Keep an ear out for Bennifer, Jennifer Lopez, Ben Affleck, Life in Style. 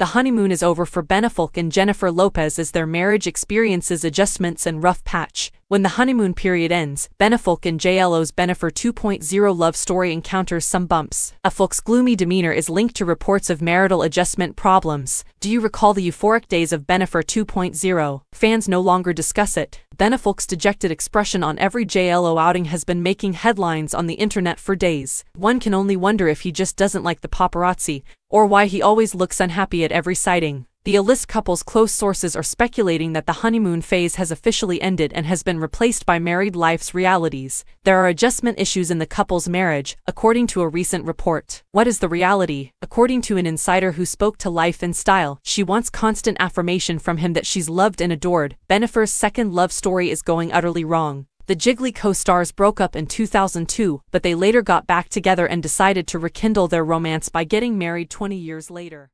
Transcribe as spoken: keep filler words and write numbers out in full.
the honeymoon is over for Ben Affleck and Jennifer Lopez as their marriage experiences adjustments and rough patch. When the honeymoon period ends, Ben Affleck and J Lo's Bennifer two point oh love story encounters some bumps. Affleck's gloomy demeanor is linked to reports of marital adjustment problems. Do you recall the euphoric days of Bennifer two point oh? Fans no longer discuss it. Ben Affleck's dejected expression on every J Lo outing has been making headlines on the internet for days. One can only wonder if he just doesn't like the paparazzi, or why he always looks unhappy at every sighting. The A-list couple's close sources are speculating that the honeymoon phase has officially ended and has been replaced by married life's realities. There are adjustment issues in the couple's marriage, according to a recent report. What is the reality? According to an insider who spoke to Life in Style, she wants constant affirmation from him that she's loved and adored. Bennifer's second love story is going utterly wrong. The Jiggly co-stars broke up in two thousand two, but they later got back together and decided to rekindle their romance by getting married twenty years later.